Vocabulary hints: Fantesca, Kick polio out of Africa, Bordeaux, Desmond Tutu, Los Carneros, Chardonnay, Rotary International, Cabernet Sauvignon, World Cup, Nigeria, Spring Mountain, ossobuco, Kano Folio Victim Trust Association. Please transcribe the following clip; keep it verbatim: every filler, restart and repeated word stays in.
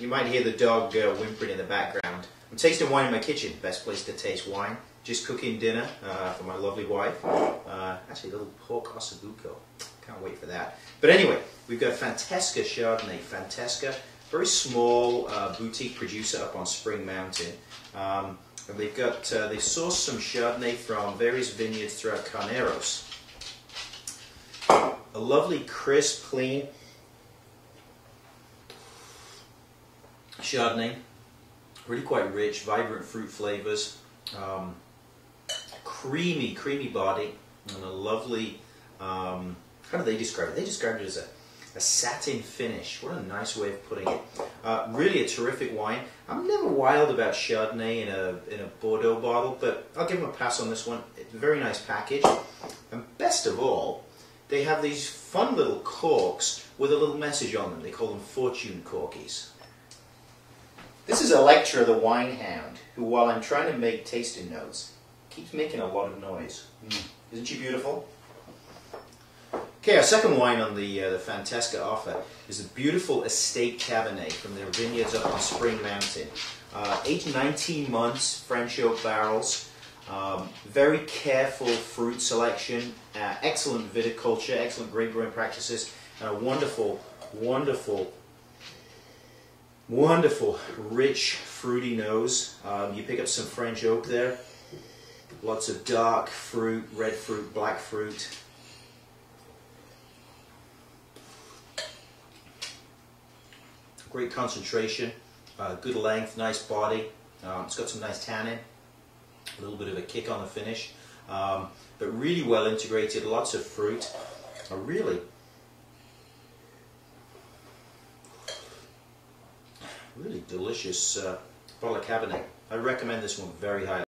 You might hear the dog uh, whimpering in the background. I'm tasting wine in my kitchen. Best place to taste wine. Just cooking dinner uh, for my lovely wife. Uh, actually, a little pork ossobuco. Can't wait for that. But anyway, we've got Fantesca Chardonnay. Fantesca, very small uh, boutique producer up on Spring Mountain. Um, and they've got uh, they sourced some Chardonnay from various vineyards throughout Carneros. A lovely, crisp, clean Chardonnay. Really quite rich, vibrant fruit flavors. Um, creamy, creamy body, and a lovely, um, how do they describe it? They described it as a, a satin finish. What a nice way of putting it. Uh, really a terrific wine. I'm never wild about Chardonnay in a, in a Bordeaux bottle, but I'll give them a pass on this one. It's a very nice package. And best of all, they have these fun little corks with a little message on them. They call them fortune corkies. This is Electra the wine hound, who while I'm trying to make tasting notes, keeps making a lot of noise. Mm. Isn't she beautiful? Okay, our second wine on the, uh, the Fantesca offer is a beautiful estate Cabernet from their vineyards up on Spring Mountain. Uh, aged nineteen months, French oak barrels, um, very careful fruit selection, uh, excellent viticulture, excellent grape growing practices, and a wonderful, wonderful Wonderful, rich, fruity nose. Um, you pick up some French oak there. Lots of dark fruit, red fruit, black fruit. Great concentration, uh, good length, nice body. Um, it's got some nice tannin, a little bit of a kick on the finish, um, but really well integrated, lots of fruit. A really Really delicious uh, bottle of Cabernet. I recommend this one very highly.